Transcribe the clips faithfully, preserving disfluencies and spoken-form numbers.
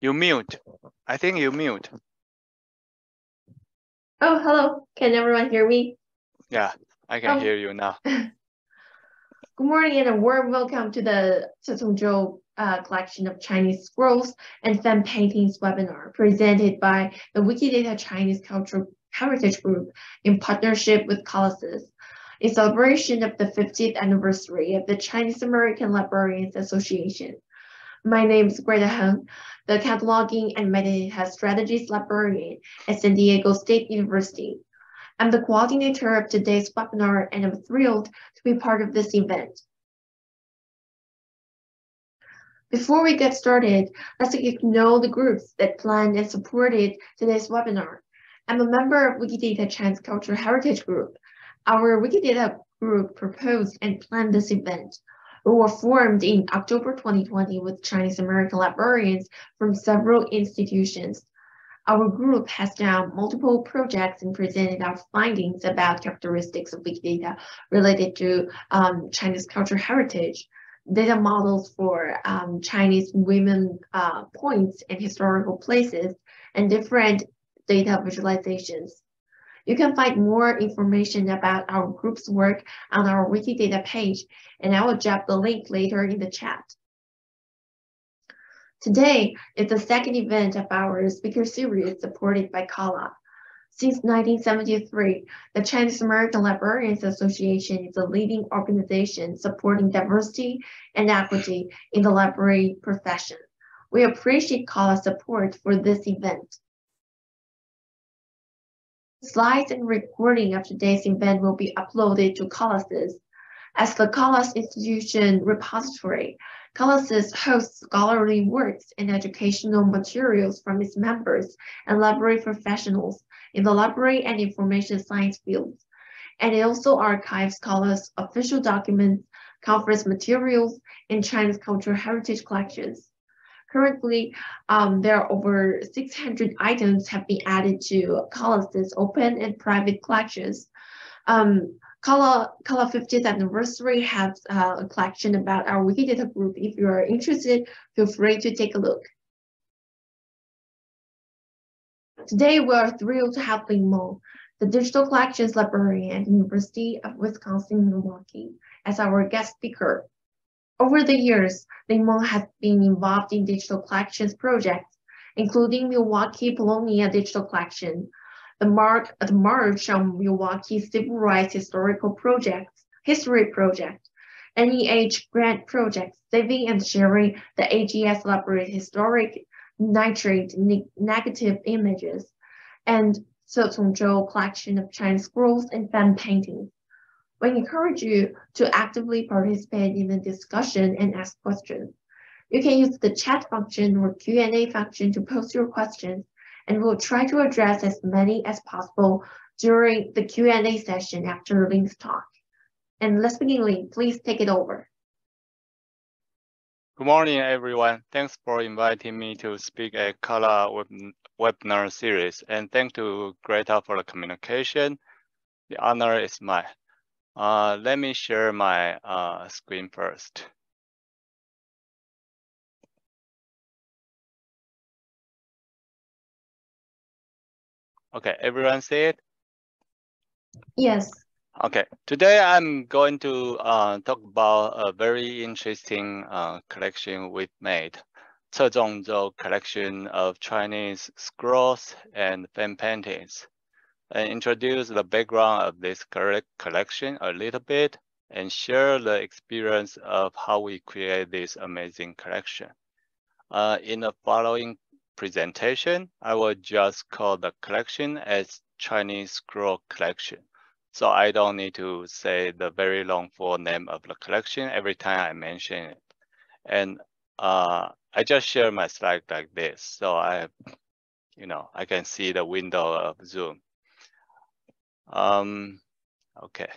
You mute. I think you mute. Oh, hello. Can everyone hear me? Yeah, I can um, hear you now. Good morning and a warm welcome to the Tse-Tsung Chow uh, collection of Chinese scrolls and fan paintings webinar presented by the Wikidata Chinese Cultural Heritage Group in partnership with CALASYS. In celebration of the fiftieth anniversary of the Chinese American Librarians Association. My name is Greta Heng, the Cataloging and Metadata Strategies Librarian at San Diego State University. I'm the coordinator of today's webinar and I'm thrilled to be part of this event. Before we get started, let's acknowledge the groups that planned and supported today's webinar. I'm a member of Wikidata Chinese Cultural Heritage Group. Our Wikidata group proposed and planned this event. We were formed in October twenty twenty with Chinese American librarians from several institutions. Our group has done multiple projects and presented our findings about characteristics of Wikidata related to um, Chinese cultural heritage, data models for um, Chinese women uh, points and historical places, and different data visualizations. You can find more information about our group's work on our Wikidata page, and I will drop the link later in the chat. Today is the second event of our speaker series supported by CALA. Since nineteen seventy-three, the Chinese American Librarians Association is a leading organization supporting diversity and equity in the library profession. We appreciate CALA's support for this event. Slides and recording of today's event will be uploaded to CALASYS. As the CALAS institution repository, CALASYS hosts scholarly works and educational materials from its members and library professionals in the library and information science fields. And it also archives CALA's official documents, conference materials, and Chinese cultural heritage collections. Currently, um, there are over six hundred items have been added to CALASYS open and private collections. Um, CALA, CALA fiftieth anniversary has uh, a collection about our Wikidata group. If you are interested, feel free to take a look. Today, we are thrilled to have Ling Meng, the Digital Collections Librarian at the University of Wisconsin-Milwaukee, as our guest speaker. Over the years, Ling Meng has been involved in digital collections projects, including Milwaukee Polonia Digital Collection, the, Mark, the March on Milwaukee Civil Rights Historical Projects, History Project, N E H Grant Project, Saving and Sharing the A G S Library Historic Nitrate ne Negative Images, and Tse-Tsung Chow Collection of Chinese Scrolls and Fan Paintings. We encourage you to actively participate in the discussion and ask questions. You can use the chat function or Q and A function to post your questions, and we'll try to address as many as possible during the Q and A session after Ling's talk. And let's begin, Ling. Please take it over. Good morning, everyone. Thanks for inviting me to speak at CALA web webinar series, and thanks to Greta for the communication. The honor is mine. Uh, let me share my uh, screen first. Okay, everyone see it? Yes. Okay, today I'm going to uh, talk about a very interesting uh, collection we've made, Tse-Tsung Chow collection of Chinese scrolls and fan paintings, and introduce the background of this collection a little bit and share the experience of how we create this amazing collection. Uh, in the following presentation, I will just call the collection as Chinese Scroll Collection. So I don't need to say the very long full name of the collection every time I mention it. And uh, I just share my slide like this. So I, you know, I can see the window of Zoom. Um, okay.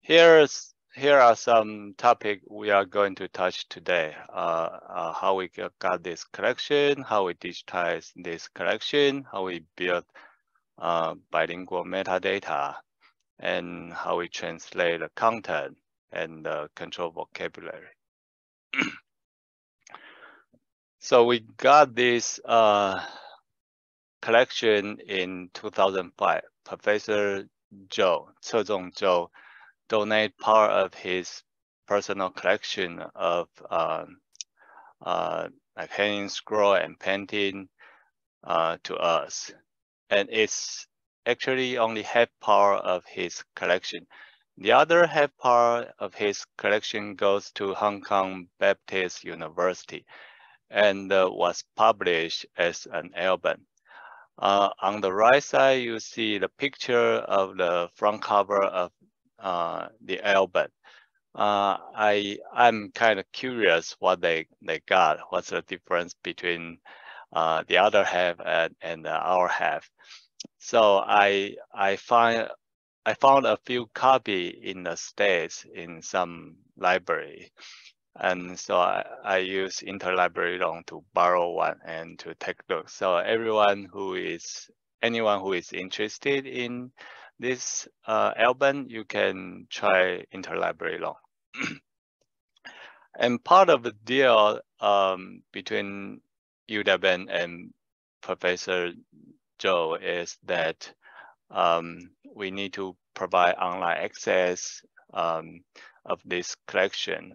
Here's, here are some topics we are going to touch today. Uh, uh, how we got this collection, how we digitize this collection, how we build uh, bilingual metadata, and how we translate the content, and uh, control vocabulary. So we got this uh, collection in two thousand five. Professor Zhou, Tse-Tsung Chow, donated part of his personal collection of uh, uh, like hanging scroll and painting uh, to us. And it's actually only half part of his collection. The other half part of his collection goes to Hong Kong Baptist University and uh, was published as an album. Uh, on the right side, you see the picture of the front cover of uh, the album. Uh, I, I'm kind of curious what they, they got, what's the difference between uh, the other half and, and our half. So I, I, find, I found a few copies in the States in some library. And so I, I use interlibrary loan to borrow one and to take a look. So everyone who is, anyone who is interested in this uh, album, you can try interlibrary loan. And part of the deal um, between U W N and Professor Zhou is that um, we need to provide online access um, of this collection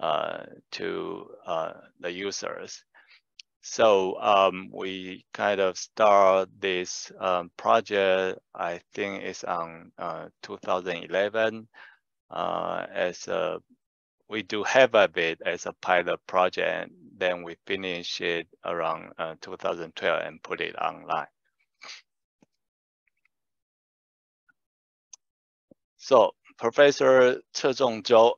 uh to uh the users. So um we kind of start this um, project. I think it's on uh two thousand eleven uh as a we do have a bit as a pilot project, then we finish it around uh, two thousand twelve and put it online. So Professor Tse-Tsung Chow,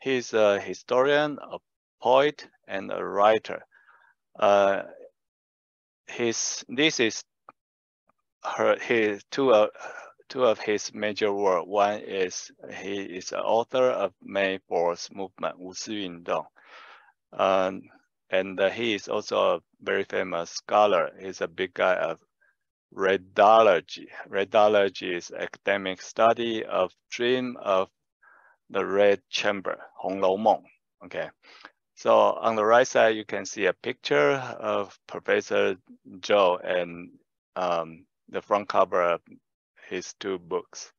he's a historian, a poet, and a writer. Uh, his this is her his two of two of his major work. One is he is the author of May fourth movement, Wu Shi Yundong, um, and uh, he is also a very famous scholar. He's a big guy of redology. Redology is academic study of dream of the Red Chamber, Hong Lo Meng. Okay, so on the right side, you can see a picture of Professor Zhou and um, the front cover of his two books.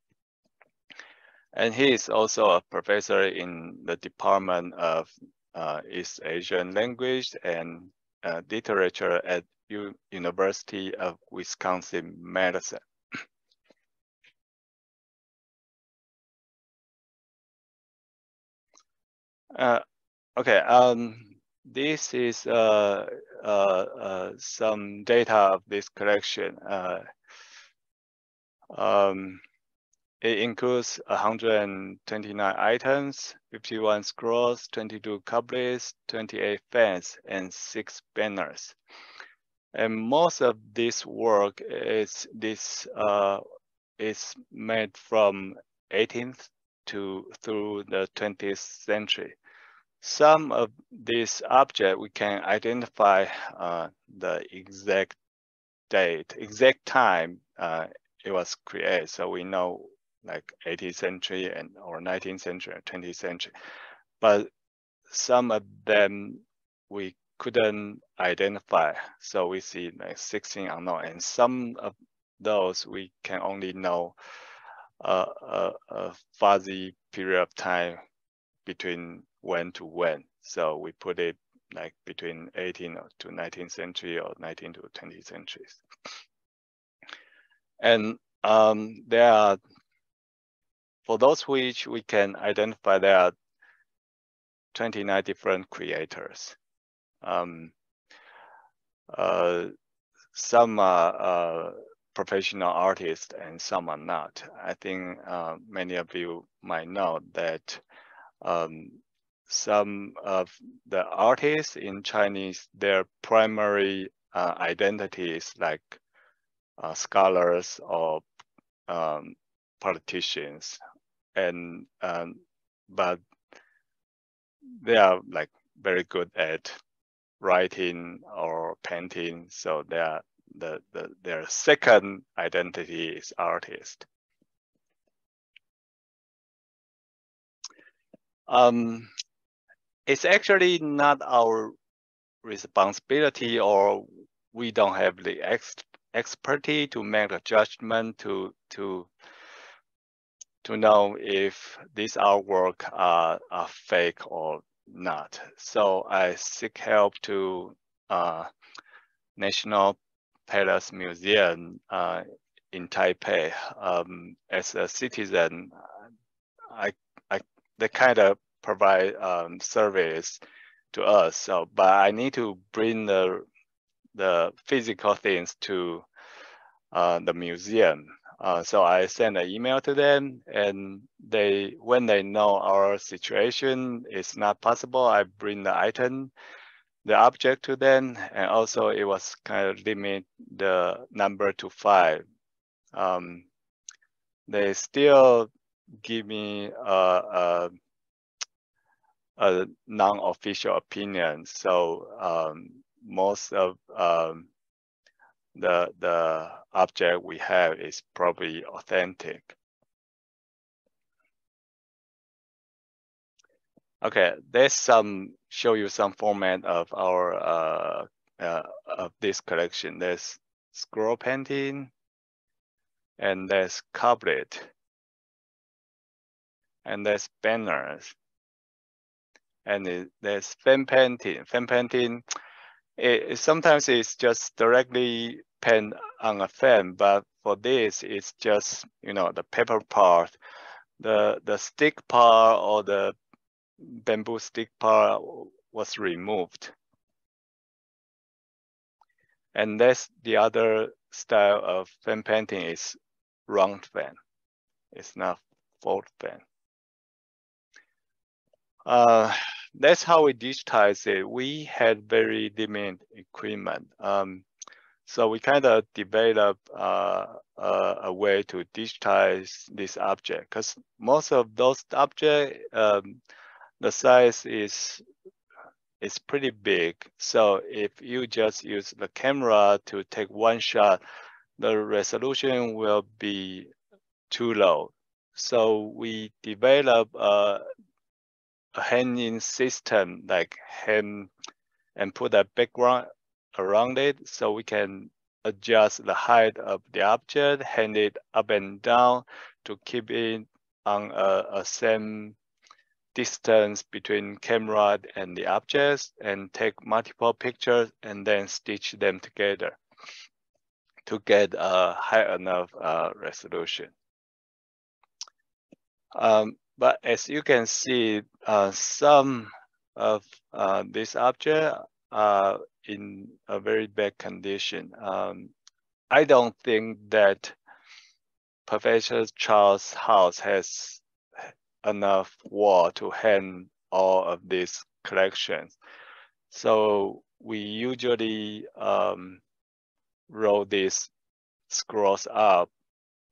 And he is also a professor in the Department of uh, East Asian Language and uh, Literature at U University of Wisconsin-Madison. Uh, okay, um, this is uh, uh, uh, some data of this collection. Uh, um, it includes one hundred twenty-nine items, fifty-one scrolls, twenty-two couplets, twenty-eight fans, and six banners. And most of this work is this uh, is made from eighteenth to through the twentieth century. Some of this object, we can identify uh, the exact date, exact time uh, it was created. So we know like eighteenth century and or nineteenth century, or twentieth century. But some of them we couldn't identify. So we see like sixteen unknown, and some of those we can only know uh, a, a fuzzy period of time between when to when. So we put it like between eighteenth to nineteenth century or nineteenth to twentieth centuries. And um, there are, for those which we can identify, there are twenty-nine different creators. Um, uh, some are uh, professional artists and some are not. I think uh, many of you might know that um, some of the artists in Chinese, their primary uh, identities like uh, scholars or um, politicians, and um, but they are like very good at writing or painting, so they are the, the their second identity is artist. Um, it's actually not our responsibility, or we don't have the ex expertise to make a judgment to to to know if these artwork are, are fake or not. So I seek help to uh, National Palace Museum uh, in Taipei. Um, as a citizen, I, I they kind of provide um, service to us. So, but I need to bring the the physical things to uh, the museum. Uh, so I send an email to them, and they, when they know our situation is not possible, I bring the item, the object to them, and also it was kind of limit the number to five. Um, they still give me a, a, a non-official opinion. So um, most of um, the the object we have is probably authentic. Okay, there's some show you some format of our uh, uh, of this collection. There's scroll painting, and there's couplet, and there's banners, and it, there's fan painting. Fan painting. It, sometimes it's just directly paint on a fan, but for this, it's just, you know, the paper part, the the stick part or the bamboo stick part was removed. And that's the other style of fan painting is round fan. It's not fold fan. Uh, That's how we digitized it. We had very limited equipment. Um, so we kind of developed uh, uh, a way to digitize this object, because most of those objects, um, the size is, is pretty big. So if you just use the camera to take one shot, the resolution will be too low. So we developed uh, a hanging system, like hem, and put a background around it, so we can adjust the height of the object, hang it up and down to keep it on a, a same distance between camera and the objects, and take multiple pictures and then stitch them together to get a high enough uh, resolution. Um, But as you can see, uh, some of uh, this object are in a very bad condition. Um, I don't think that Professor Chow's house has enough wall to hang all of these collections. So we usually um, roll these scrolls up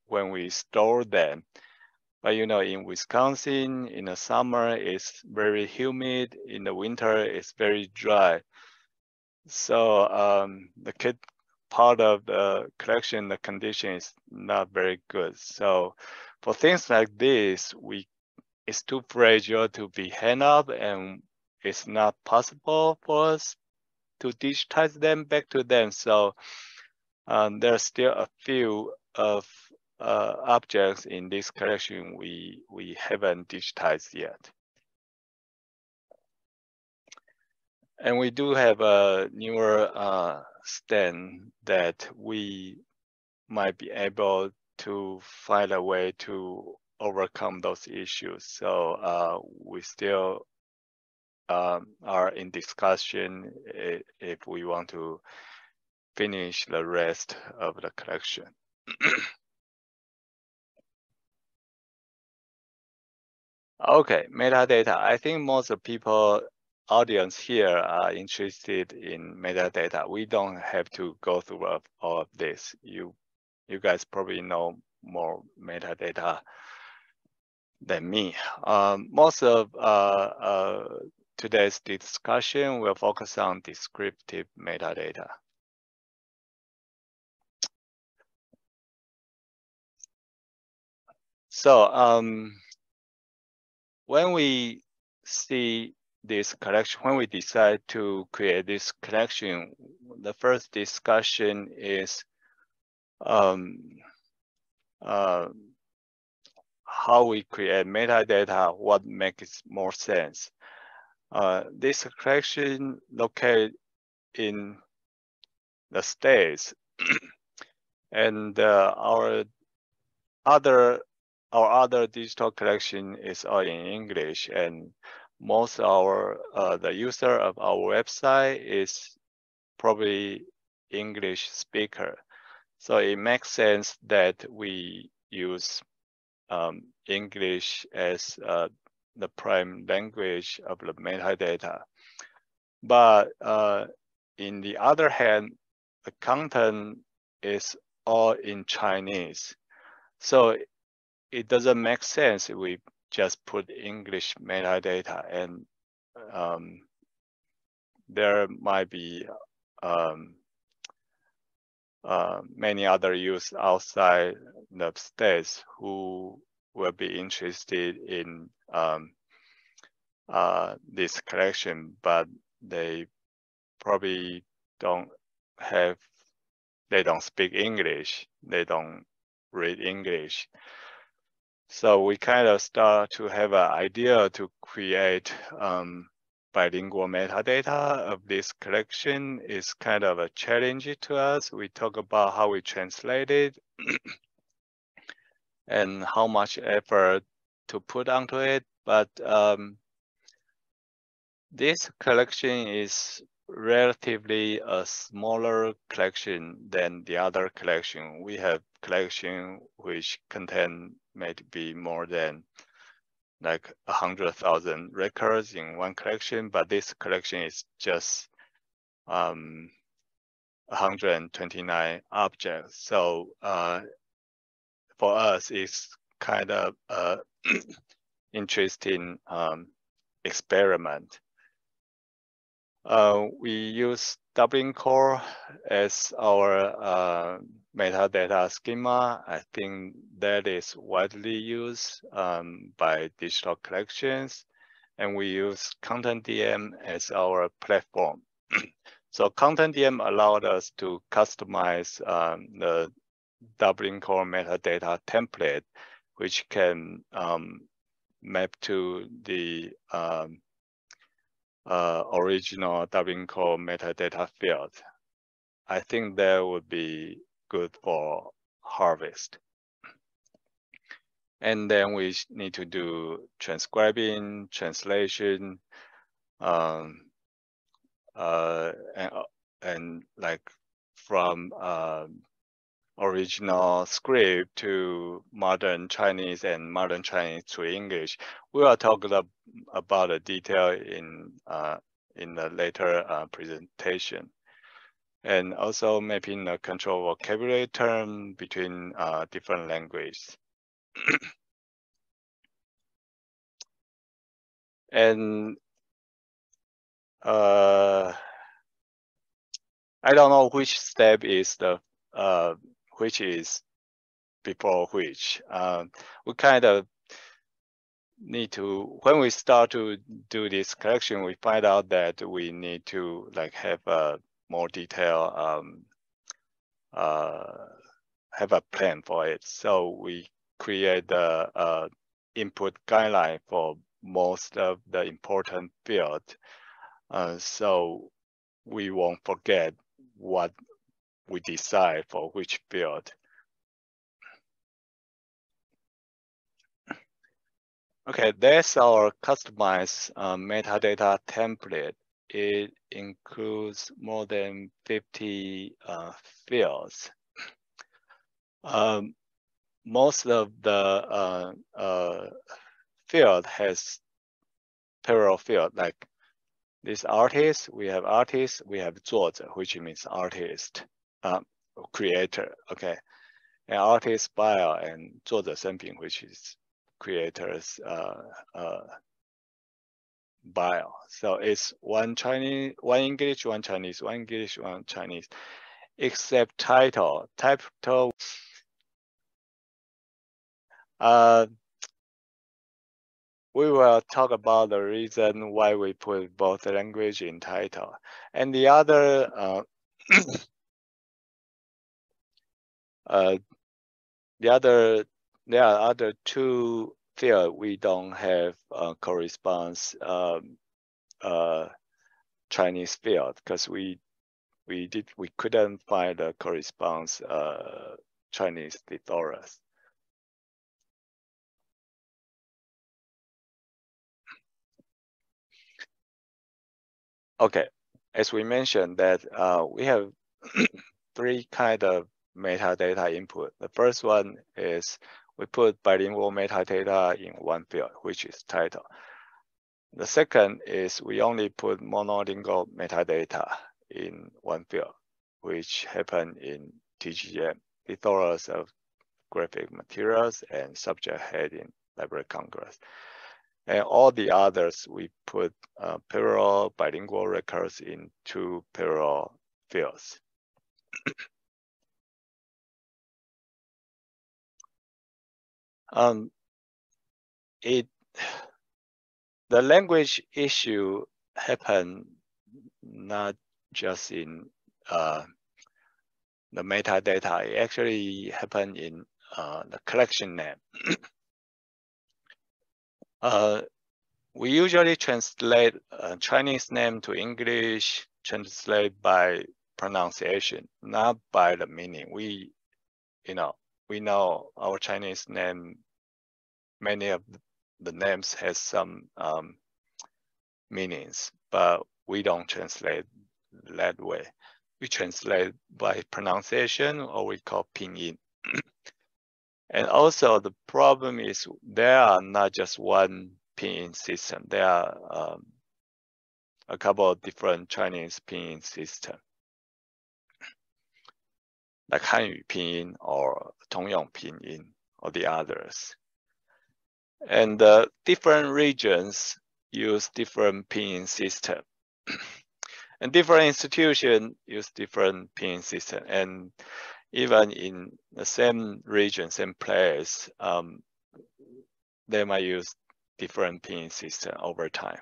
when we store them. But you know, in Wisconsin, in the summer, it's very humid. In the winter, it's very dry. So um, the kid part of the collection, the condition is not very good. So for things like this, we it's too fragile to be hung up, and it's not possible for us to digitize them back to them. So um, there are still a few of Uh, objects in this collection we we haven't digitized yet, and we do have a newer uh, stand that we might be able to find a way to overcome those issues. So uh, we still um, are in discussion if we want to finish the rest of the collection. Okay, metadata. I think most of people, audience here are interested in metadata. We don't have to go through all of this. You, you guys probably know more metadata than me. Um, most of uh, uh, today's discussion will focus on descriptive metadata. So, um, when we see this collection, when we decide to create this collection, the first discussion is um, uh, how we create metadata, what makes more sense. Uh, this collection located in the States, and uh, our other our other digital collection is all in English, and most our uh, the user of our website is probably English speaker, so it makes sense that we use um, English as uh, the prime language of the metadata. But uh, in the other hand, the content is all in Chinese, so it doesn't make sense if we just put English metadata, and um, there might be um, uh, many other users outside the States who will be interested in um, uh, this collection, but they probably don't have, they don't speak English, they don't read English. So we kind of start to have an idea to create um, bilingual metadata of this collection. Is kind of a challenge to us. We talk about how we translate it and how much effort to put onto it. But um, this collection is relatively a smaller collection than the other collection. We have collection which contain maybe more than like a hundred thousand records in one collection, but this collection is just um, one hundred twenty-nine objects. So uh, for us, it's kind of uh, interesting um, experiment. Uh, we use Dublin Core as our uh, metadata schema. I think that is widely used um, by digital collections, and we use ContentDM as our platform. So ContentDM allowed us to customize um, the Dublin Core metadata template, which can um, map to the um, Uh, original Dublin Core metadata field. I think that would be good for harvest. And then we need to do transcribing, translation, um, uh, and, and like from uh, original script to modern Chinese and modern Chinese to English. We will talk about the detail in uh, in the later uh, presentation. And also mapping the control vocabulary term between uh, different languages. And uh, I don't know which step is the uh, which is before which. Uh, we kind of need to, when we start to do this collection, we find out that we need to like have a more detailed, um, uh, have a plan for it. So we create the uh, input guideline for most of the important fields. Uh, so we won't forget what we decide for which field. Okay, that's our customized uh, metadata template. It includes more than fifty uh, fields. Um, most of the uh, uh, field has parallel field, like this artist, we have artist, we have 作者, which means artist. Um, creator, okay, an artist bio and 作者生平, which is creator's uh, uh, bio. So it's one Chinese, one English, one Chinese, one English, one Chinese, except title. Title. Uh, We will talk about the reason why we put both language in title. And the other uh, uh, the other there are other two fields we don't have uh, corresponds um, uh, Chinese field because we we did we couldn't find a corresponds uh, Chinese thesaurus. Okay, as we mentioned that uh, we have three kind of metadata input. The first one is we put bilingual metadata in one field, which is title. The second is we only put monolingual metadata in one field, which happened in T G M, Thesaurus of Graphic Materials and Subject Heading Library Congress. And all the others, we put uh, parallel bilingual records in two parallel fields. um, it the language issue happened not just in uh, the metadata. It actually happened in uh, the collection name. Uh, we usually translate a Chinese name to English, translate by pronunciation, not by the meaning. We, you know, we know our Chinese name, many of the names has some um, meanings, but we don't translate that way. We translate by pronunciation, or we call pinyin. And also the problem is there are not just one pinyin system. There are um, a couple of different Chinese pinyin system, like Hanyu Pinyin or Tongyong Pinyin or the others. And the uh, different regions use different pinyin system. And different institutions use different pinyin system. And even in the same region, same place, um, they might use different pinyin system over time.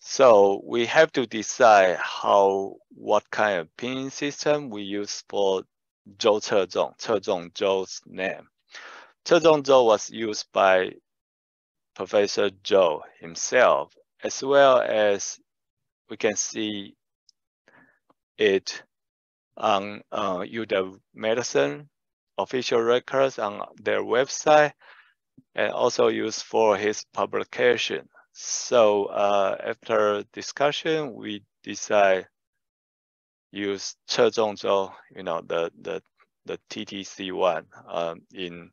So we have to decide how, what kind of pinyin system we use for Zhou Tse-Tsung, Tse-Tsung Zhou's name. Tse-Tsung Chou was used by Professor Zhou himself, as well as we can see it on uh, U W Medicine official records on their website, and also used for his publication. So uh, after discussion, we decide use Tse-Tsung Chow, you know, the the the T T C one um, in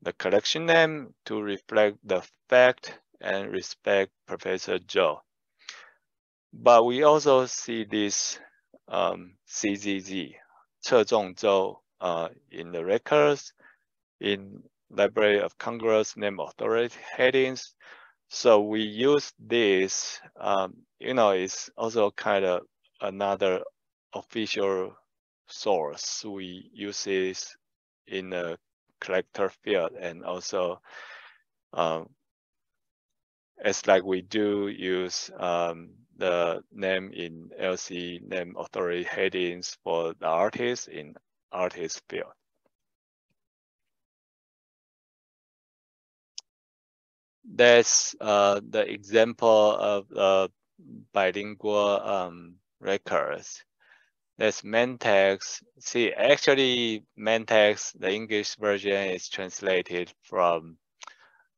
the collection name to reflect the fact and respect Professor Zhou. But we also see this Um, C Z Z, Tse-Tsung Chow, uh, in the records, in Library of Congress name authority headings. So we use this, um, you know, it's also kind of another official source. We use this in the collector field, and also um, it's like we do use um, the name in L C name authority headings for the artist in artist field. That's uh, the example of uh, bilingual um, records. That's main text. See, actually main text, the English version is translated from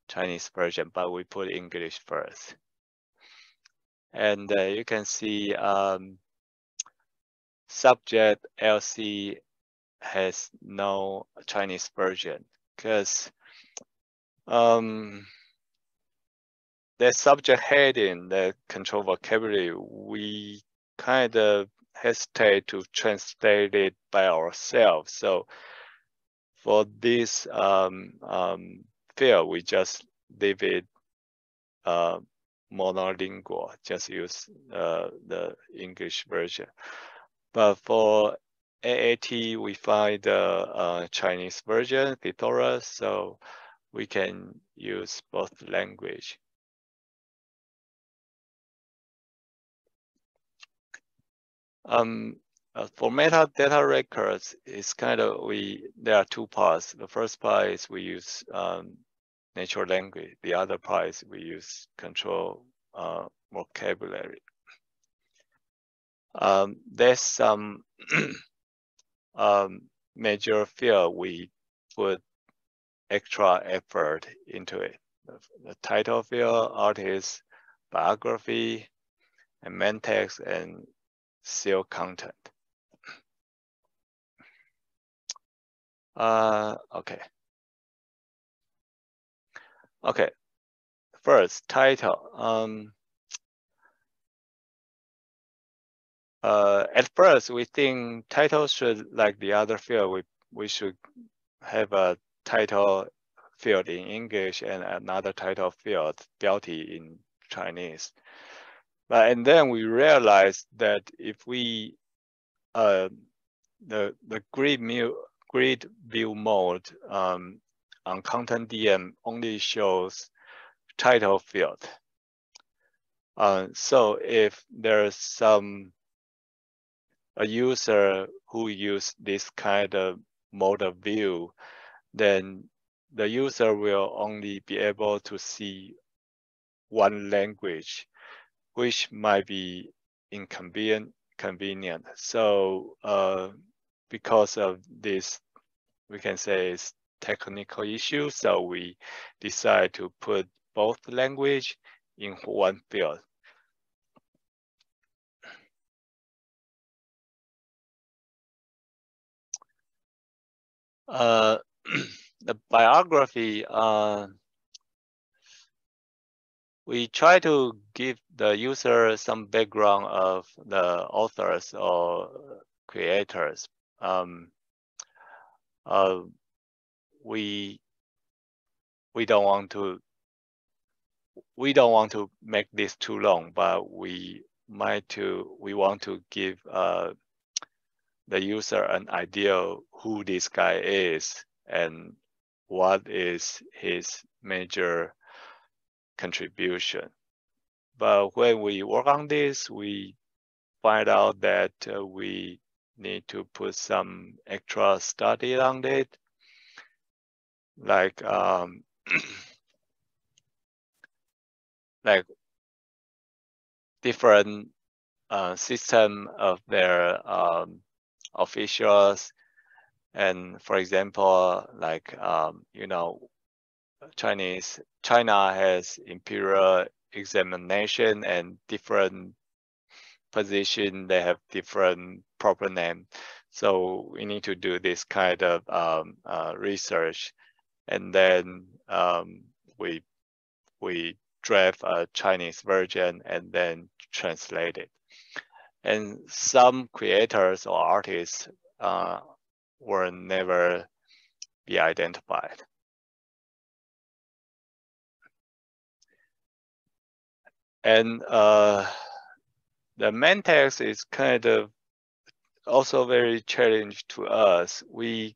Chinese version, but we put English first. And uh, you can see um, subject L C has no Chinese version because um, the subject heading, the control vocabulary, we kind of hesitate to translate it by ourselves. So for this um, um, field, we just leave it uh, monolingual, just use uh, the English version. But for A A T, we find the uh, Chinese version, Thesaurus, so we can use both language. Um, uh, for metadata records, it's kind of we there are two parts. The first part is we use um, natural language. The other part is we use control uh, vocabulary. Um, there's some um, major field we put extra effort into it. The, the title field, artist, biography, and main text and seal content. Uh, okay. Okay. First, title. Um, Uh, at first, we think title should, like the other field, we, we should have a title field in English and another title field, Biaoti, in Chinese. But, and then we realized that if we, uh, the, the grid, mu, grid view mode um, on ContentDM only shows title field. Uh, so if there's some a user who use this kind of mode of view, then the user will only be able to see one language, which might be inconvenient. Convenient. So uh, because of this, we can say it's technical issue. So we decide to put both language in one field. Uh, the biography, uh, we try to give the user some background of the authors or creators. Um, uh, we we don't want to we don't want to make this too long, but we might to we want to give uh, the user an idea of who this guy is and what is his major contribution. But when we work on this, we find out that uh, we need to put some extra study on it. Like, um, like different uh, system of their um, officials, and for example, like um, you know, Chinese China has imperial examination and different position. They have different proper name, so we need to do this kind of um, uh, research, and then um, we we draft a Chinese version and then translate it. And some creators or artists uh, will never be identified. And uh, the main text is kind of also very challenging to us. We,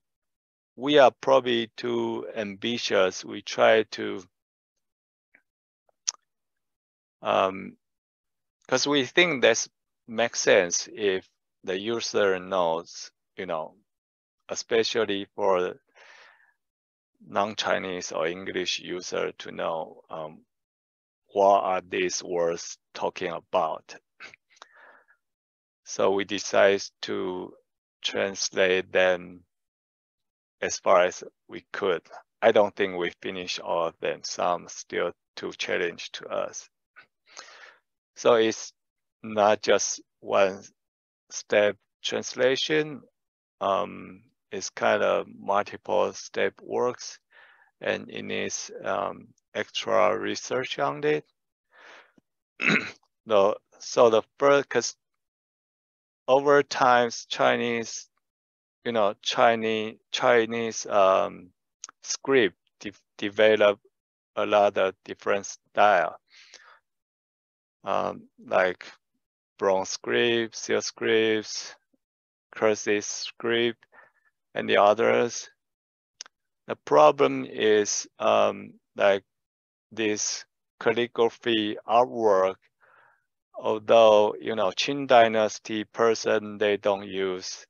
we are probably too ambitious. We try to, um, because we think that's makes sense if the user knows, you know, especially for non-Chinese or English user to know um, what are these words talking about. So we decide to translate them as far as we could. I don't think we finished all of them. Some still too challenging to us. So it's not just one step translation, um, it's kind of multiple step works, and it needs um, extra research on it. No, so the first, because over time Chinese, you know, Chinese Chinese um, script de develop a lot of different style, um, like bronze script, seal scripts, cursive script, and the others. The problem is um, like this calligraphy artwork, although, you know, Qin Dynasty person, they don't use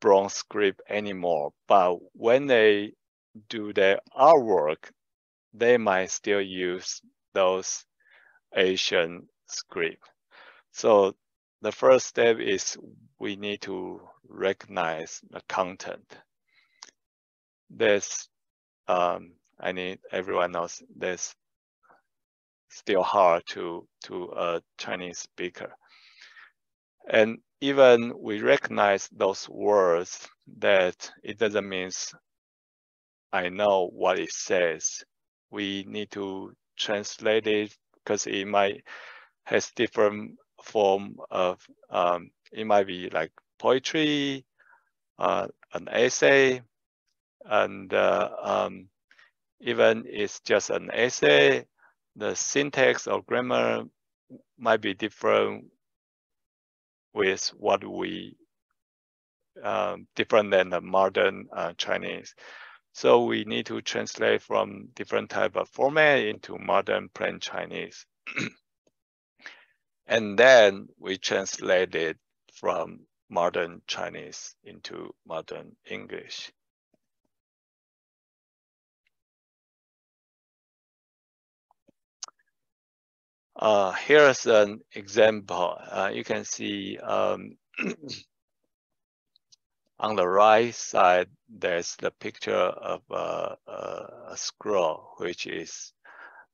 bronze script anymore, but when they do their artwork, they might still use those Asian script. So the first step is we need to recognize the content. There's, um, I need everyone knows there's still hard to, to a Chinese speaker. And even we recognize those words, that it doesn't mean I know what it says. We need to translate it because it might has different form of, um, it might be like poetry, uh, an essay, and uh, um, even it's just an essay, the syntax or grammar might be different with what we, um, different than the modern uh, Chinese. So we need to translate from different type of format into modern plain Chinese. And then we translate it from modern Chinese into modern English. Uh, here's an example. Uh, you can see um, on the right side, there's the picture of uh, a scroll, which is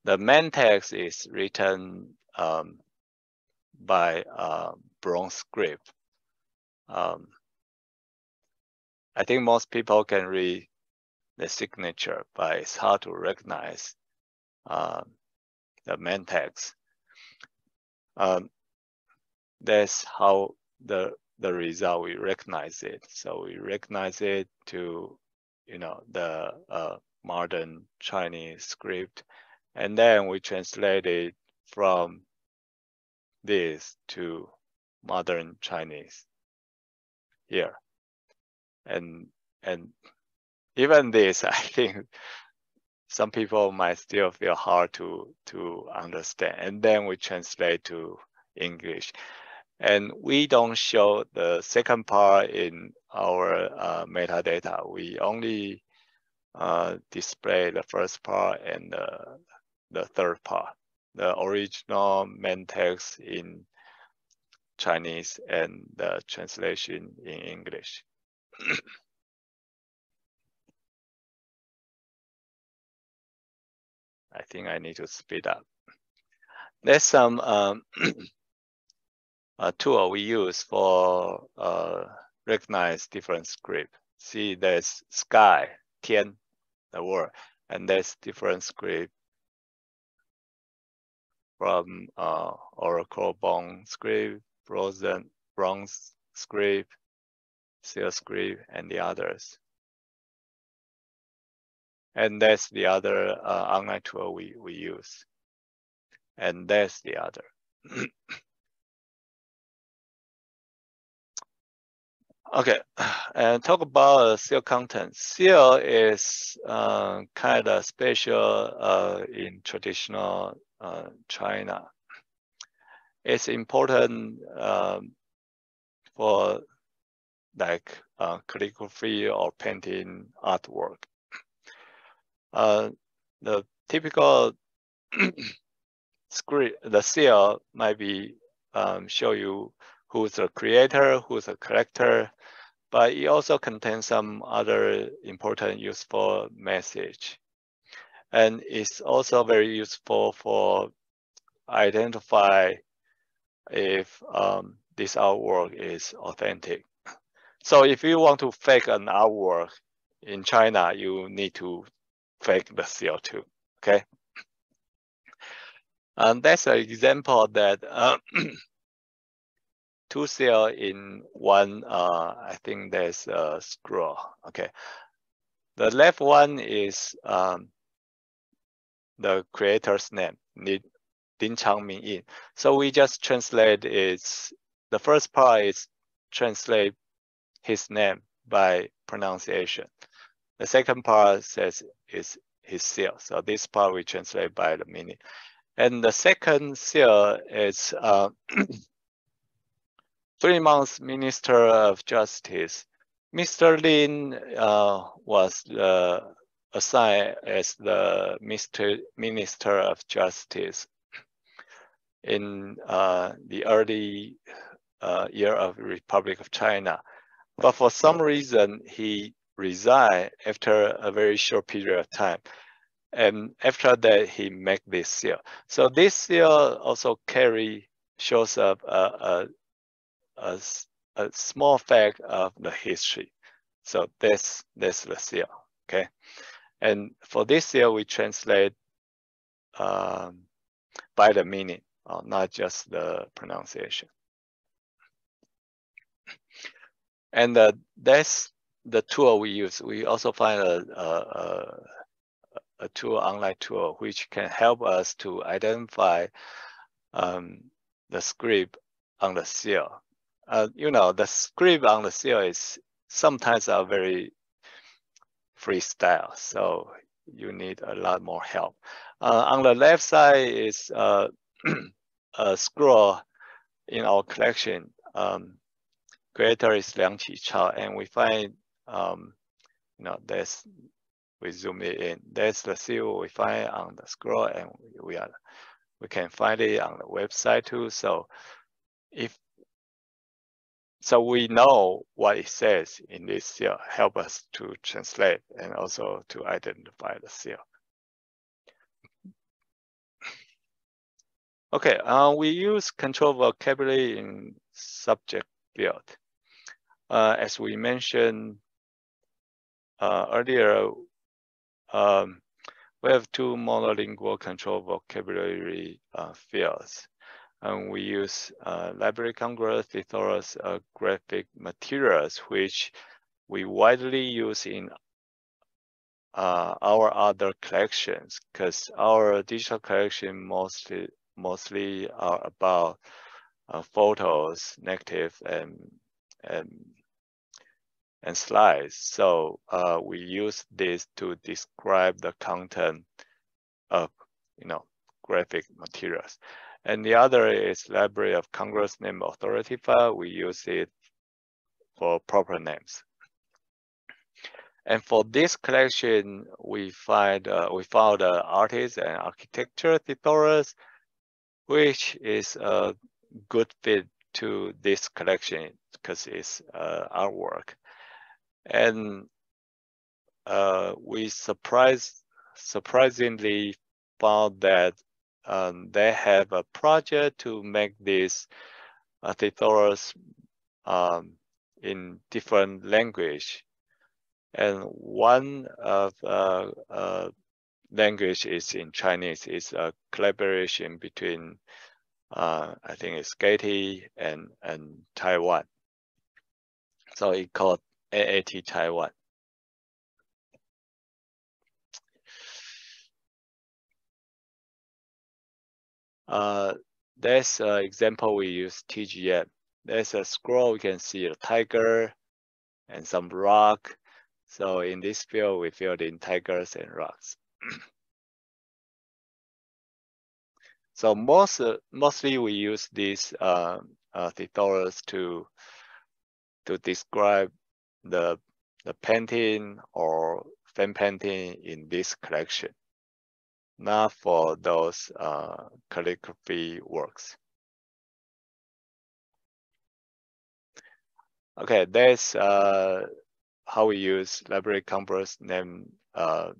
the main text is written um, by uh, bronze script. Um, I think most people can read the signature, but it's hard to recognize uh, the main text. Um, that's how the the result we recognize it. So we recognize it to, you know, the uh, modern Chinese script, and then we translate it from this to modern Chinese here. And and even this, I think some people might still feel hard to to understand, and then we translate to English. And we don't show the second part in our uh, metadata. We only uh, display the first part and uh, the third part, the original main text in Chinese and the translation in English. I think I need to speed up. There's some um, a tool we use for uh, recognize different script. See, there's sky, tian, the word, and there's different script from uh, oracle bone script, frozen bronze script, seal script, and the others. And that's the other uh, online tool we, we use. And that's the other. Okay, and talk about uh, seal content. Seal is uh, kind of special uh, in traditional uh, China. It's important um, for like uh, calligraphy or painting artwork. Uh, the typical script, the seal might be um, show you who's the creator, who's the collector, but it also contains some other important useful message. And it's also very useful for identify if um, this artwork is authentic. So if you want to fake an artwork in China, you need to fake the seal too, okay? And that's an example that uh, two seal in one, uh, I think there's a scroll, okay? The left one is um, the creator's name, Ling Meng. So we just translate it's, the first part is translate his name by pronunciation. The second part says is his seal. So this part we translate by the meaning. And the second seal is uh, three months Minister of Justice. Mister Lin uh, was uh, assigned as the Mister Minister of Justice in uh, the early uh, year of Republic of China. But for some reason, he resigned after a very short period of time. And after that, he made this seal. So this seal also carry, shows up a, a, a, a small fact of the history. So this, this the seal, okay? And for this seal, we translate um, by the meaning, uh, not just the pronunciation. And uh, that's the tool we use. We also find a, a, a tool, online tool, which can help us to identify um, the script on the seal. Uh, you know, the script on the seal is sometimes are very freestyle, so you need a lot more help. Uh, on the left side is uh, a scroll in our collection. Um, Creator is Liang Qichao, and we find, um, you know, this, we zoom it in. That's the seal we find on the scroll, and we are, we can find it on the website too. So, if so, we know what it says in this seal. Help us to translate and also to identify the seal. Okay, uh, we use control vocabulary in subject field. Uh, as we mentioned uh, earlier, um, we have two monolingual control vocabulary uh, fields, and we use uh, library congruous, thesaurus, uh, graphic materials, which we widely use in uh, our other collections, because our digital collection mostly mostly are about uh, photos, negative, and and and slides. So uh, we use this to describe the content of, you know, graphic materials. And the other is Library of Congress Name Authority file. We use it for proper names. And for this collection, we find uh, we found uh, artists and architecture thesaurus, which is a good fit to this collection because it's uh, artwork. And uh, we surprised, surprisingly found that um, they have a project to make this uh, thesaurus um, in different language. And one of uh, uh, language is in Chinese. It's a collaboration between, uh, I think it's Getty and, and Taiwan. So it's called A A T Taiwan. Uh, that's an example we use T G M. There's a scroll, we can see a tiger and some rock. So in this field, we filled in tigers and rocks. So most, uh, mostly we use these uh, uh, thesaurus to, to describe the, the painting or fan painting in this collection, not for those uh, calligraphy works. Okay, that's uh, how we use library converse name uh,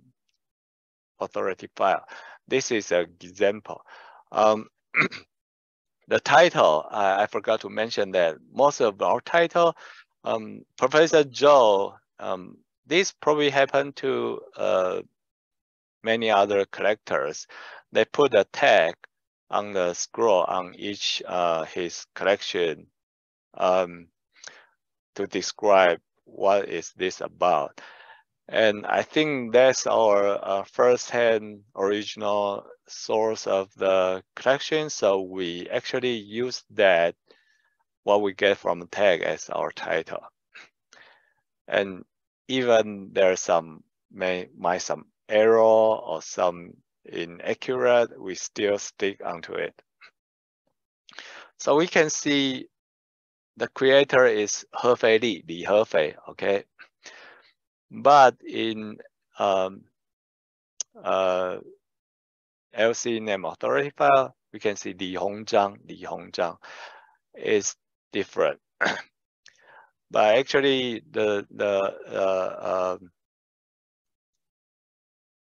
authority file. This is an example. Um, the title, I, I forgot to mention that most of our title, um, Professor Zhou, um, this probably happened to uh, many other collectors. They put a tag on the scroll on each uh, his collection um, to describe what is this about. And I think that's our uh, first-hand original source of the collection. So we actually use that, what we get from the tag, as our title. And even there are some may might some error or some inaccurate, we still stick onto it. So we can see the creator is Hefei Li, Li Hefei, okay? But in um, uh, L C name authority file, we can see Li Hongjiang, Li Hongjiang is different. But actually the, the, uh, um,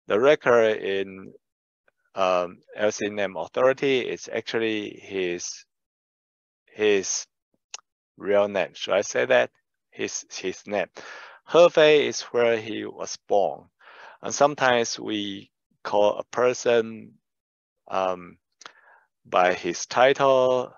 the record in um, L C name authority is actually his, his real name. Should I say that? His, his name. Hefei is where he was born. And sometimes we call a person um, by his title,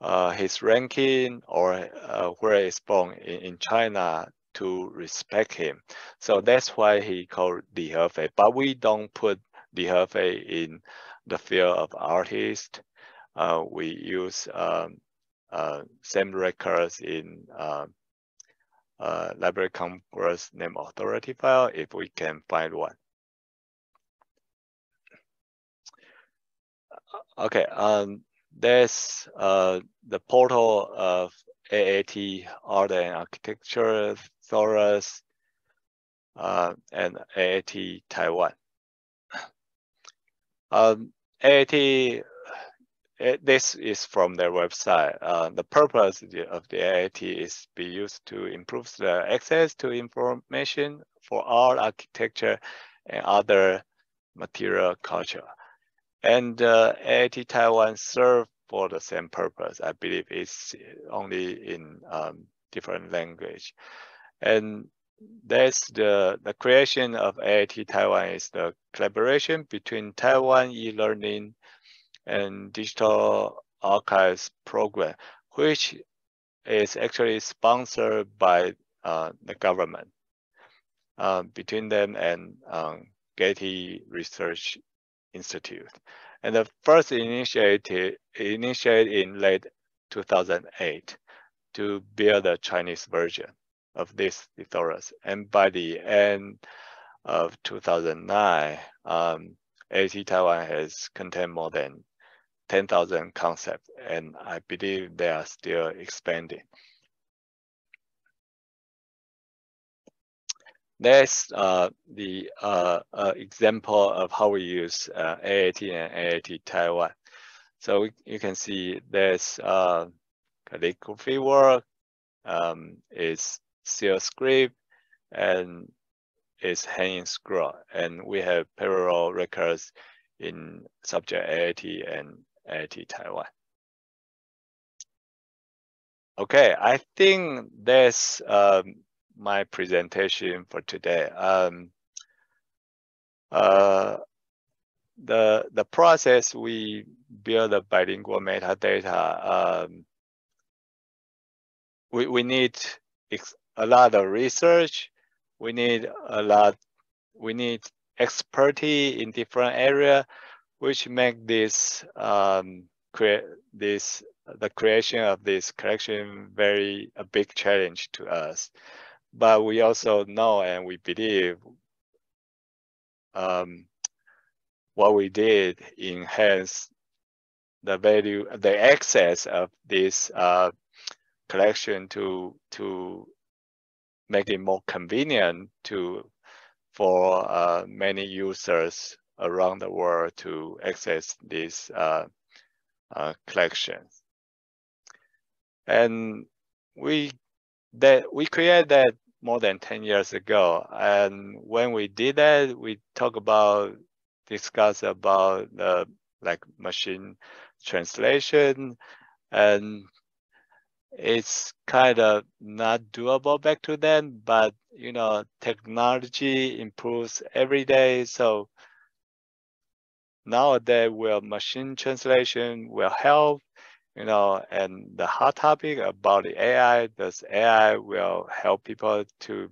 uh, his ranking, or uh, where he is born in, in China to respect him. So that's why he called Li Hefei. But we don't put Li Hefei in the field of artist. Uh, we use um, uh, same records in uh, uh, Library Congress name authority file if we can find one. Okay, um, there's uh, the portal of A A T Art and Architecture, Thoros, uh, and A A T Taiwan. Um, A A T, it, this is from their website. Uh, the purpose of the A A T is be used to improve the access to information for art, architecture, and other material culture. And uh, A A T Taiwan serves for the same purpose. I believe it's only in um, different language. And that's the, the creation of A A T Taiwan is the collaboration between Taiwan e-learning and digital archives program, which is actually sponsored by uh, the government uh, between them and um, Getty Research Institute. And the first initiative initiated in late two thousand eight to build a Chinese version of this thesaurus. And by the end of two thousand nine, um, A A T Taiwan has contained more than ten thousand concepts, and I believe they are still expanding. That's uh, the uh, uh, example of how we use uh, A A T and A A T Taiwan. So we, you can see there's uh, calligraphy work, um, it's seal script, and it's hanging scroll. And we have parallel records in subject A A T and A A T Taiwan. Okay, I think there's um, my presentation for today. Um, uh, the the process we build the bilingual metadata. Um, we we need a lot of research. We need a lot. We need expertise in different area, which make this um, create this the creation of this collection very a big challenge to us. But we also know and we believe um, what we did enhanced the value, the access of this uh, collection to to make it more convenient to for uh, many users around the world to access these uh, uh, collections. And we that we created that more than ten years ago. And when we did that, we talk about, discuss about uh, like machine translation, and it's kind of not doable back to then, but you know, technology improves every day. So nowadays, well, machine translation will help, you know, and the hot topic about the A I, does A I will help people to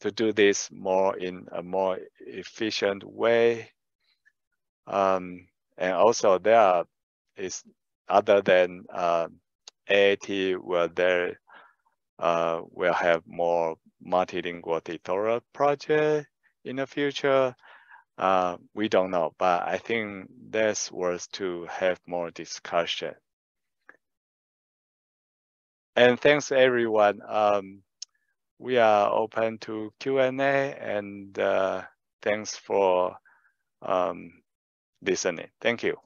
to do this more in a more efficient way. Um, and also there are, is other than uh, A A T, where there uh, will have more multilingual tutorial project in the future? Uh, we don't know, but I think that's worth to have more discussion. And thanks everyone. Um, we are open to Q and A, and uh, thanks for um, listening. Thank you.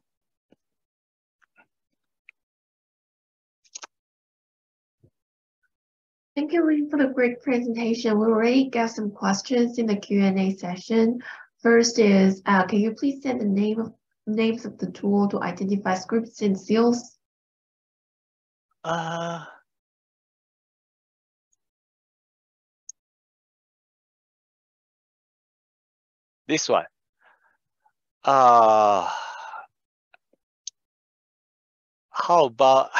Thank you, Ling, for the great presentation. We already got some questions in the Q and A session. First is, uh, can you please send the name of, names of the tool to identify scripts and seals? Uh, this one. Uh, how about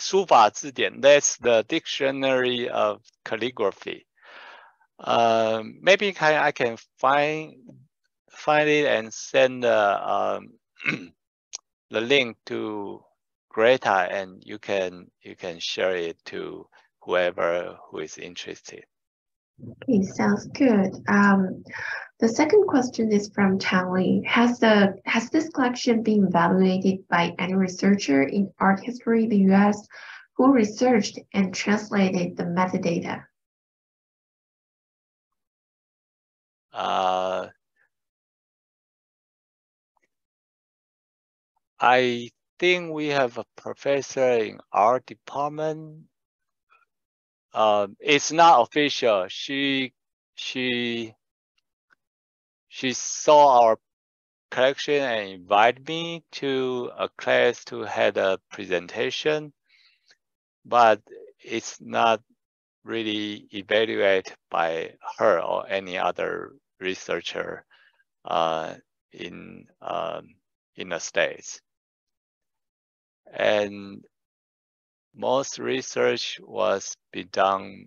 Shufa Zidian? That's the dictionary of calligraphy. Uh, maybe I, I can find find it and send uh, um, the link to Greta, and you can you can share it to whoever who is interested. Okay, sounds good. Um, the second question is from Tan Lee. Has the has this collection been evaluated by any researcher in art history in the U S who researched and translated the metadata? Uh, I think we have a professor in our department. Um, it's not official. She she she saw our collection and invited me to a class to have a presentation, but it's not really evaluated by her or any other researcher uh, in um, in the States. And most research was be done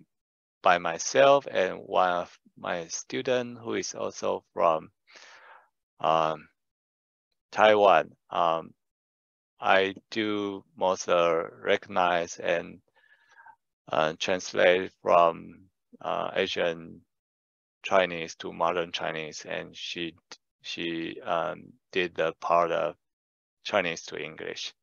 by myself and one of my students who is also from um, Taiwan. Um, I do most uh, recognize and uh, translate from uh, Asian Chinese to modern Chinese, and she she um, did the part of Chinese to English.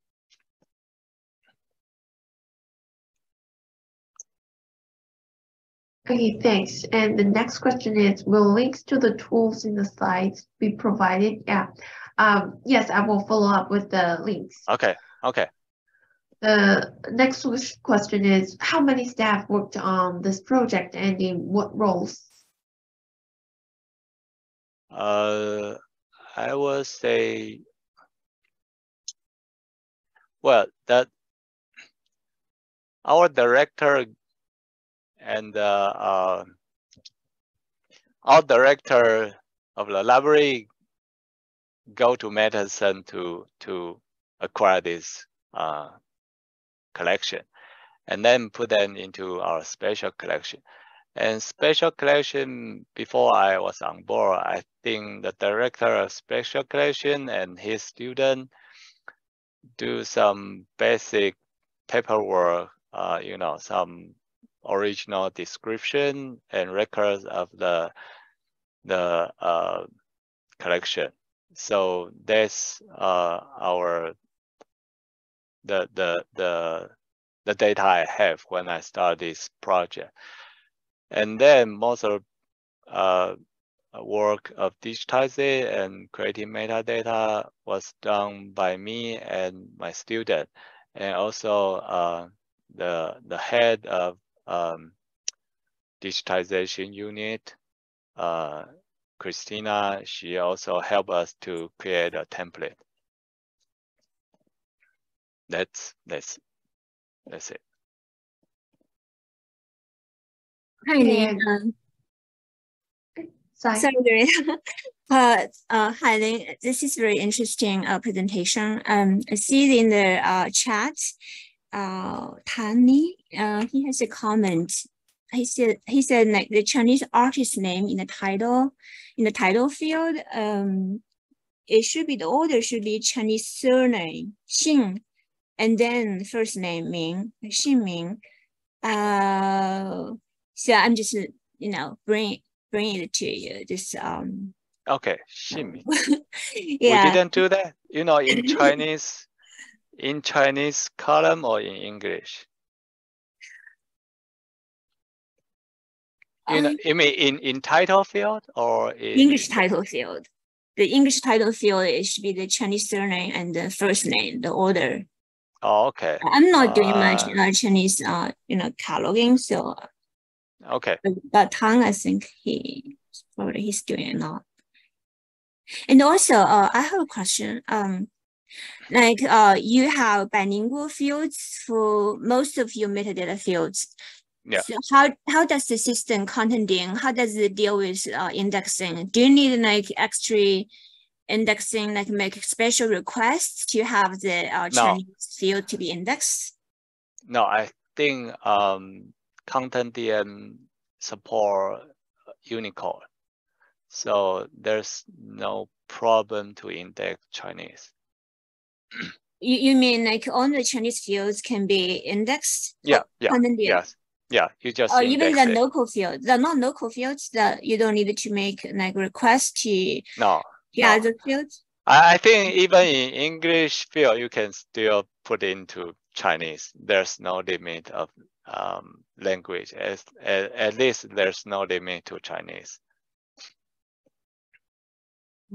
Okay, thanks. And the next question is, will links to the tools in the slides be provided? Yeah. Um, yes, I will follow up with the links. Okay, okay. The next question is, how many staff worked on this project and in what roles? Uh, I will say, well, that our director And uh, uh, our director of the library go to medicine to to acquire this uh, collection, and then put them into our special collection. And special collection, before I was on board, I think the director of special collection and his student do some basic paperwork. Uh, you know, some original description and records of the the uh, collection. So that's uh, our the the the the data I have when I start this project. And then most of uh, work of digitizing and creating metadata was done by me and my student, and also uh, the the head of Um, digitization unit, uh, Christina, she also helped us to create a template. That's, that's, that's it. Hi, Ling. Um, sorry. sorry. uh, uh, hi, Ling. This is very interesting uh, presentation. Um, I see it in the uh, chat. Uh, Tani, uh, he has a comment. He said, he said like the Chinese artist name in the title, in the title field, um, it should be, the order should be Chinese surname, Xing, and then first name Ming, Xing Ming. Uh, so I'm just you know, bring bring it to you. Just um. Okay, shimi. Yeah. We didn't do that. You know, in Chinese, in Chinese column or in English. You know, I mean, in in title field or in English title field. The English title field, it should be the Chinese surname and the first name, the order. Oh, okay. I'm not doing uh, much, you know, Chinese, uh, you know, cataloging. So, okay. But, but Tang, I think he probably he's doing a lot. And also, uh, I have a question. Um, like, uh, you have bilingual fields for most of your metadata fields. Yeah. So how how does the system ContentDM, how does it deal with uh, indexing? Do you need like extra indexing, like make special requests to have the uh, Chinese no. field to be indexed? No, I think um, ContentDM support Unicode, so there's no problem to index Chinese. you you mean like all the Chinese fields can be indexed? Yeah, yeah, yes. Yeah, you just or even the it. local fields, the non local fields that you don't need to make like requests to no the no. other fields. I think even in English field you can still put into Chinese. There's no limit of um, language. As, as at least there's no limit to Chinese.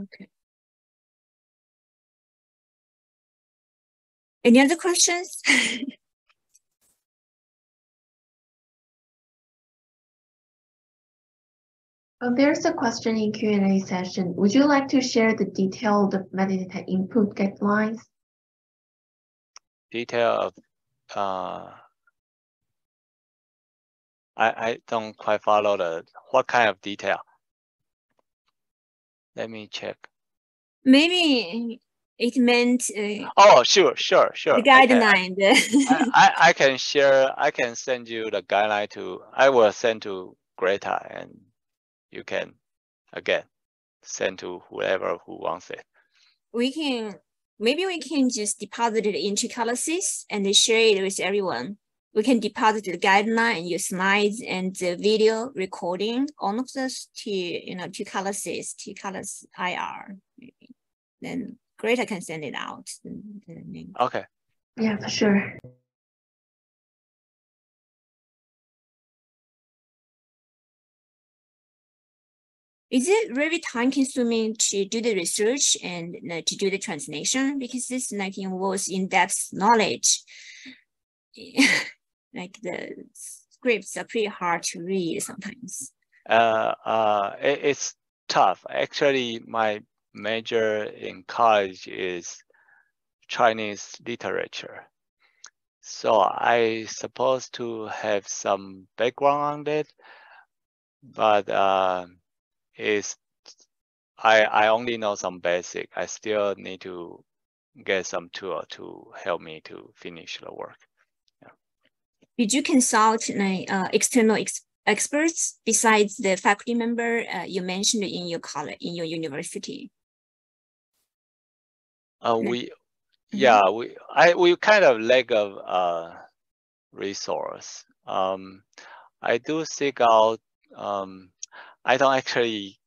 Okay. Any other questions? Oh, there's a question in Q and A session. Would you like to share the detailed metadata input guidelines? Detail of, uh, I, I don't quite follow the, what kind of detail? Let me check. Maybe it meant. Uh, oh, sure, sure, sure. The guideline. I can, I, I can share, I can send you the guideline to, I will send to Greta and you can, again, send to whoever who wants it. We can, maybe we can just deposit it into CALASYS and share it with everyone. We can deposit the guideline and your slides and the video recording, all of this to, you know, to CALASYS, to CALAS I R. Maybe. Then Greta can send it out. Okay. Yeah, for sure. Is it really time consuming to do the research and you know, to do the translation? Because this like involves in-depth knowledge. Like the scripts are pretty hard to read sometimes. Uh, uh, it, it's tough. Actually, my major in college is Chinese literature. So I supposed to have some background on it, but uh, is I, I only know some basic. I still need to get some tool to help me to finish the work. Yeah. Did you consult uh, external ex experts besides the faculty member uh, you mentioned in your college, in your university? Uh, we, yeah, we I we kind of lack of uh, resource. Um, I do seek out. Um, I don't actually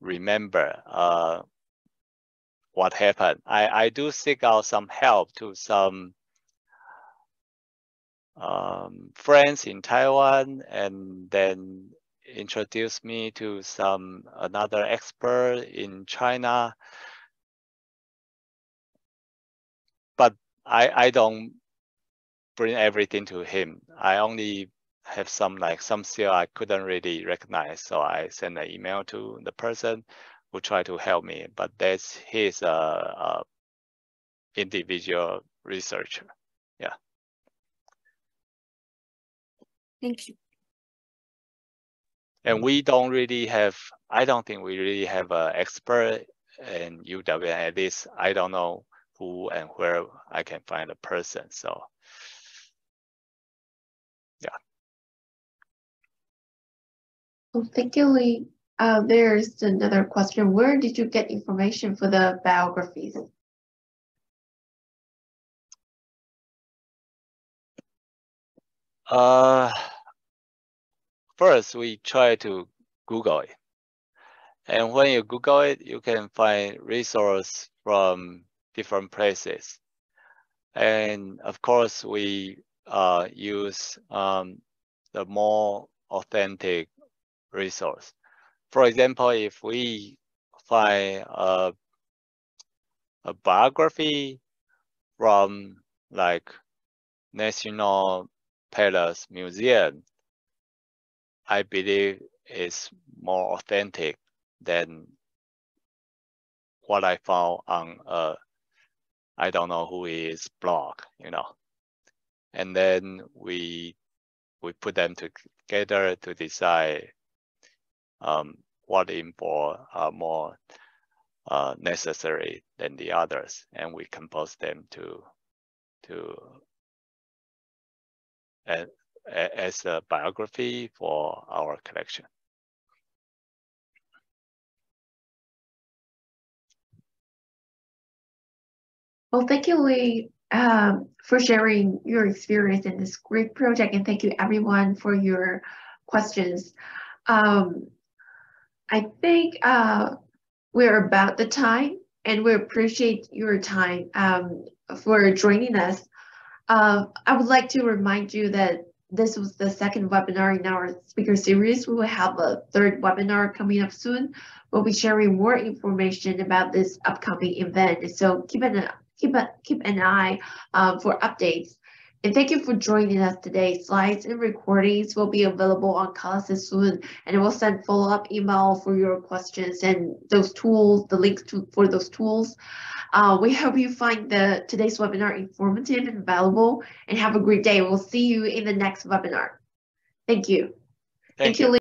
remember uh, what happened. I, I do seek out some help to some um, friends in Taiwan, and then introduce me to some another expert in China. But I, I don't bring everything to him. I only have some like some skill I couldn't really recognize, so I send an email to the person who tried to help me. But that's his uh, uh, individual researcher. Yeah. Thank you. And we don't really have. I don't think we really have an expert in U W. At least I don't know who and where I can find a person. So. Yeah. Well, thank you, Lee. Uh, there's another question. Where did you get information for the biographies? Uh, first we try to Google it. And when you Google it, you can find resources from different places. And of course, we uh, use um, the more authentic resource. For example, if we find a, a biography from like National Palace Museum, I believe it's more authentic than what I found on a I don't know who is blog, you know. And then we we put them together to decide um, what info are more uh, necessary than the others, and we compose them to to uh, as a biography for our collection. Well, thank you, Lee, um, for sharing your experience in this great project, and thank you everyone for your questions. Um, I think uh, we're about the time, and we appreciate your time um, for joining us. Uh, I would like to remind you that this was the second webinar in our speaker series. We will have a third webinar coming up soon. We'll be sharing more information about this upcoming event, so keep an eye Keep, a, keep an eye um, for updates. And thank you for joining us today. Slides and recordings will be available on CALASYS soon, and we'll send follow-up email for your questions and those tools, the links to, for those tools. Uh, we hope you find the today's webinar informative and valuable, and have a great day. We'll see you in the next webinar. Thank you. Thank, thank you.